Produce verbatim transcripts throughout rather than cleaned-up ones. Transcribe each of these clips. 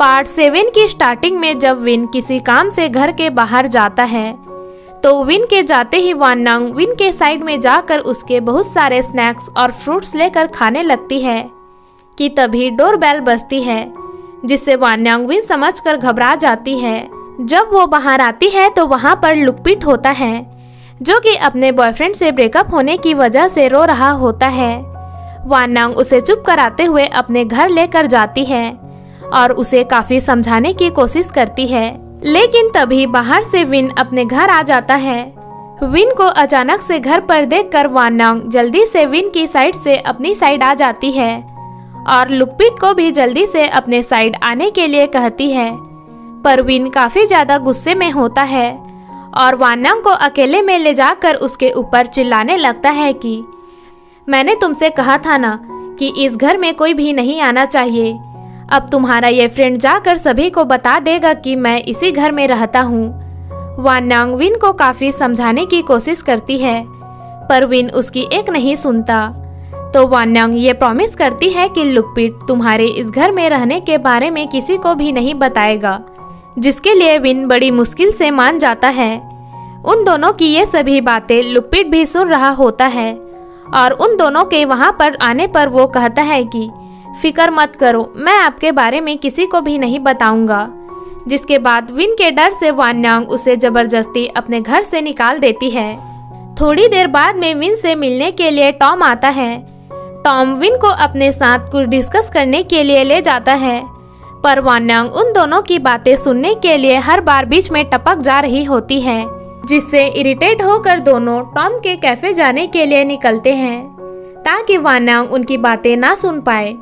Part seven की starting में जब विन किसी काम से घर के बाहर जाता है तो विन के जाते ही वान्यांग विन के साइड में जाकर उसके बहुत सारे स्नैक्स और फ्रूट्स लेकर खाने लगती है कि तभी डोर बेल बजती है, जिससे वान्यांग विन समझकर घबरा जाती है। जब वो बाहर आती है तो वहाँ पर लुकपीत होता है, जो कि अपने बॉयफ्रेंड से ब्रेकअप होने की वजह से रो रहा होता है। वान्यांग उसे चुप कराते हुए अपने घर लेकर जाती है और उसे काफ़ी समझाने की कोशिश करती है, लेकिन तभी बाहर से विन अपने घर आ जाता है। विन को अचानक से घर पर देखकर वान्यांग जल्दी से विन की साइड से अपनी साइड आ जाती है और लुकपीत को भी जल्दी से अपने साइड आने के लिए कहती है, पर विन काफ़ी ज़्यादा गुस्से में होता है और वान्यांग को अकेले में ले जाकर उसके ऊपर चिल्लाने लगता है कि मैंने तुमसे कहा था ना कि इस घर में कोई भी नहीं आना चाहिए। अब तुम्हारा ये फ्रेंड जाकर सभी को बता देगा कि मैं इसी घर में रहता हूँ। वान्यांग विन को काफ़ी समझाने की कोशिश करती है, पर विन उसकी एक नहीं सुनता। तो वान्यांग ये प्रॉमिस करती है कि लुकपीत तुम्हारे इस घर में रहने के बारे में किसी को भी नहीं बताएगा, जिसके लिए विन बड़ी मुश्किल से मान जाता है। उन दोनों की ये सभी बातें लुकपीत भी सुन रहा होता है और उन दोनों के वहाँ पर आने पर वो कहता है कि फिक्र मत करो, मैं आपके बारे में किसी को भी नहीं बताऊंगा। जिसके बाद विन के डर से वान्यांग उसे जबरदस्ती अपने घर से निकाल देती है। थोड़ी देर बाद में विन से मिलने के लिए टॉम आता है। टॉम विन को अपने साथ कुछ डिस्कस करने के लिए ले जाता है, पर वान्यांग उन दोनों की बातें सुनने के लिए हर बार बीच में टपक जा रही होती है, जिससे इरिटेट होकर दोनों टॉम के कैफे जाने के लिए निकलते हैं ताकि वान्यांग उनकी बातें ना सुन पाए।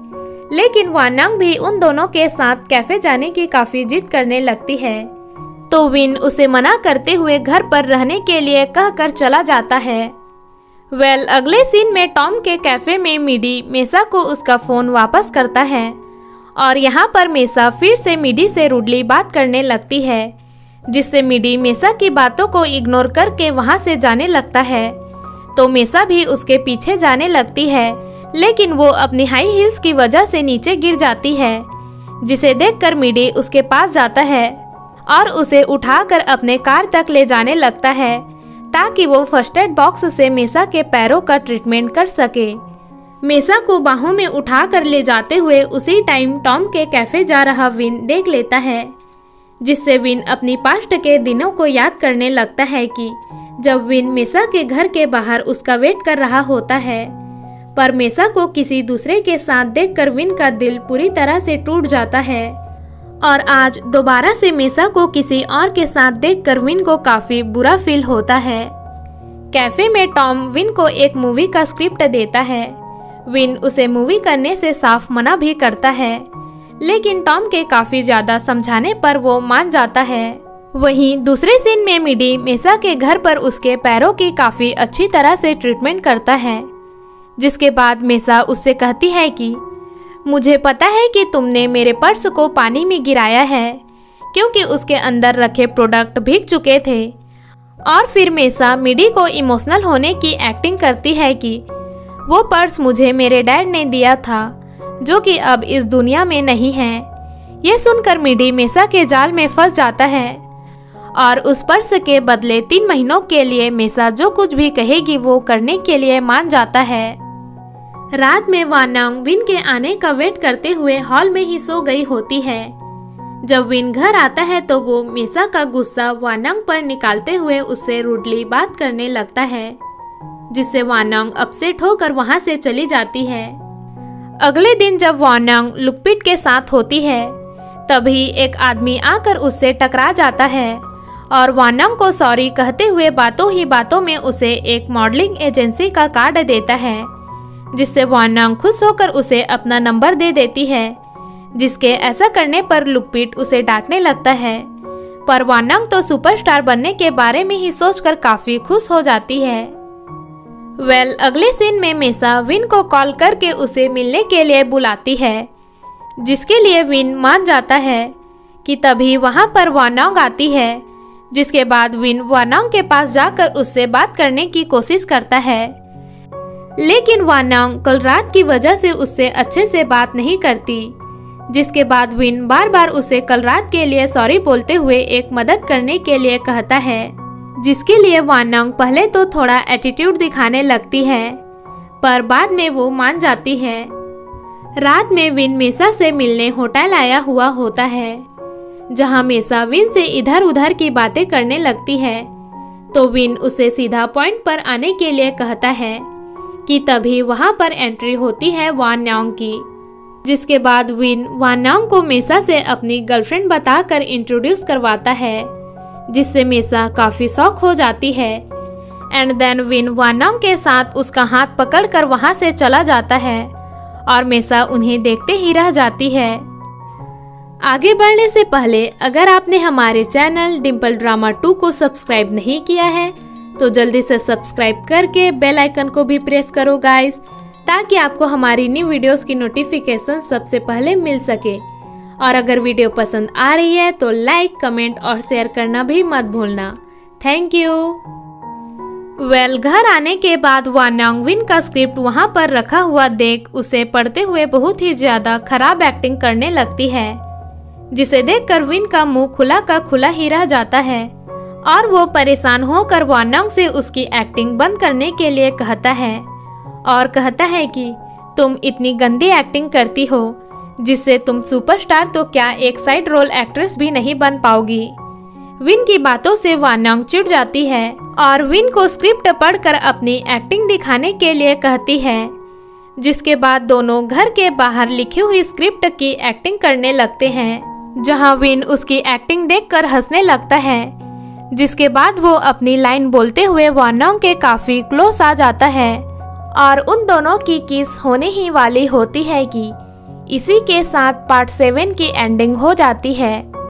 लेकिन वान्यांग भी उन दोनों के साथ कैफे जाने की काफ़ी जिद करने लगती है, तो विन उसे मना करते हुए घर पर रहने के लिए कहकर चला जाता है। वेल well, अगले सीन में टॉम के कैफे में मीडी मेसा को उसका फ़ोन वापस करता है और यहाँ पर मेसा फिर से मीडी से रूडली बात करने लगती है, जिससे मीडी मेसा की बातों को इग्नोर करके वहाँ से जाने लगता है। तो मेसा भी उसके पीछे जाने लगती है, लेकिन वो अपनी हाई हील्स की वजह से नीचे गिर जाती है, जिसे देखकर मीडी उसके पास जाता है और उसे उठाकर अपने कार तक ले जाने लगता है ताकि वो फर्स्ट एड बॉक्स से मेसा के पैरों का ट्रीटमेंट कर सके। मेसा को बाहों में उठाकर ले जाते हुए उसी टाइम टॉम के कैफे जा रहा विन देख लेता है, जिससे विन अपनी पास्ट के दिनों को याद करने लगता है कि जब विन मेसा के घर के बाहर उसका वेट कर रहा होता है, पर मेसा को किसी दूसरे के साथ देखकर विन का दिल पूरी तरह से टूट जाता है। और आज दोबारा से मेसा को किसी और के साथ देखकर विन को काफ़ी बुरा फील होता है। कैफे में टॉम विन को एक मूवी का स्क्रिप्ट देता है। विन उसे मूवी करने से साफ मना भी करता है, लेकिन टॉम के काफ़ी ज़्यादा समझाने पर वो मान जाता है। वहीं दूसरे सीन में मीडी मेसा के घर पर उसके पैरों की काफ़ी अच्छी तरह से ट्रीटमेंट करता है, जिसके बाद मेसा उससे कहती है कि मुझे पता है कि तुमने मेरे पर्स को पानी में गिराया है क्योंकि उसके अंदर रखे प्रोडक्ट भीग चुके थे। और फिर मेसा मीडी को इमोशनल होने की एक्टिंग करती है कि वो पर्स मुझे मेरे डैड ने दिया था, जो कि अब इस दुनिया में नहीं है। ये सुनकर मीडी मेसा के जाल में फंस जाता है और उस पर्स के बदले तीन महीनों के लिए मेसा जो कुछ भी कहेगी वो करने के लिए मान जाता है। रात में वान्यांग विन के आने का वेट करते हुए हॉल में ही सो गई होती है। जब विन घर आता है तो वो मेसा का गुस्सा वान्यांग पर निकालते हुए उससे रूडली बात करने लगता है, जिससे वान्यांग अपसेट होकर वहां से चली जाती है। अगले दिन जब वान्यांग लुकपीत के साथ होती है तभी एक आदमी आकर उससे टकरा जाता है और वान्यांग को सॉरी कहते हुए बातों ही बातों में उसे एक मॉडलिंग एजेंसी का कार्ड देता है, जिससे वान्यांग खुश होकर उसे अपना नंबर दे देती है। जिसके ऐसा करने पर लुकपीत उसे डांटने लगता है, पर वान्यांग तो सुपरस्टार बनने के बारे में ही सोचकर काफ़ी खुश हो जाती है। वेल well, अगले सीन में मेसा विन को कॉल करके उसे मिलने के लिए बुलाती है, जिसके लिए विन मान जाता है कि तभी वहां पर वान्यांग आती है। जिसके बाद विन वान्यांग के पास जाकर उससे बात करने की कोशिश करता है, लेकिन वान्यांग कल रात की वजह से उससे अच्छे से बात नहीं करती, जिसके बाद विन बार बार उसे कल रात के लिए सॉरी बोलते हुए एक मदद करने के लिए कहता है, जिसके लिए वान्यांग पहले तो थोड़ा एटीट्यूड दिखाने लगती है पर बाद में वो मान जाती है। रात में विन मेसा से मिलने होटल आया हुआ होता है, जहां मेसा विन से इधर उधर की बातें करने लगती है तो विन उसे सीधा पॉइंट पर आने के लिए कहता है कि तभी वहां पर एंट्री होती है वान्यांग की, जिसके बाद विन वान्यांग को मेसा से अपनी गर्लफ्रेंड बताकर इंट्रोड्यूस करवाता है, जिससे मेसा काफी शॉक हो जाती है। एंड देन विन वान्यांग के साथ उसका हाथ पकड़कर वहां से चला जाता है और मेसा उन्हें देखते ही रह जाती है। आगे बढ़ने से पहले अगर आपने हमारे चैनल डिम्पल ड्रामा टू को सब्सक्राइब नहीं किया है तो जल्दी से सब्सक्राइब करके बेल आइकन को भी प्रेस करो गाइस, ताकि आपको हमारी न्यू वीडियोस की नोटिफिकेशन सबसे पहले मिल सके। और अगर वीडियो पसंद आ रही है तो लाइक, कमेंट और शेयर करना भी मत भूलना। Thank you. वेल, घर आने के बाद वान्यांग विन का स्क्रिप्ट वहाँ पर रखा हुआ देख उसे पढ़ते हुए बहुत ही ज्यादा खराब एक्टिंग करने लगती है, जिसे देखकर विन का मुंह खुला का खुला ही रह जाता है और वो परेशान होकर वान्यांग से उसकी एक्टिंग बंद करने के लिए कहता है और कहता है कि तुम इतनी गंदी एक्टिंग करती हो जिससे तुम सुपरस्टार तो क्या एक साइड रोल एक्ट्रेस भी नहीं बन पाओगी। विन की बातों से वान्यांग चिढ़ जाती है और विन को स्क्रिप्ट पढ़कर अपनी एक्टिंग दिखाने के लिए कहती है, जिसके बाद दोनों घर के बाहर लिखी हुई स्क्रिप्ट की एक्टिंग करने लगते हैं, जहां विन उसकी एक्टिंग देखकर हंसने लगता है, जिसके बाद वो अपनी लाइन बोलते हुए वान्यांग के काफी क्लोज आ जाता है और उन दोनों की किस होने ही वाली होती है कि इसी के साथ पार्ट सेवन की एंडिंग हो जाती है।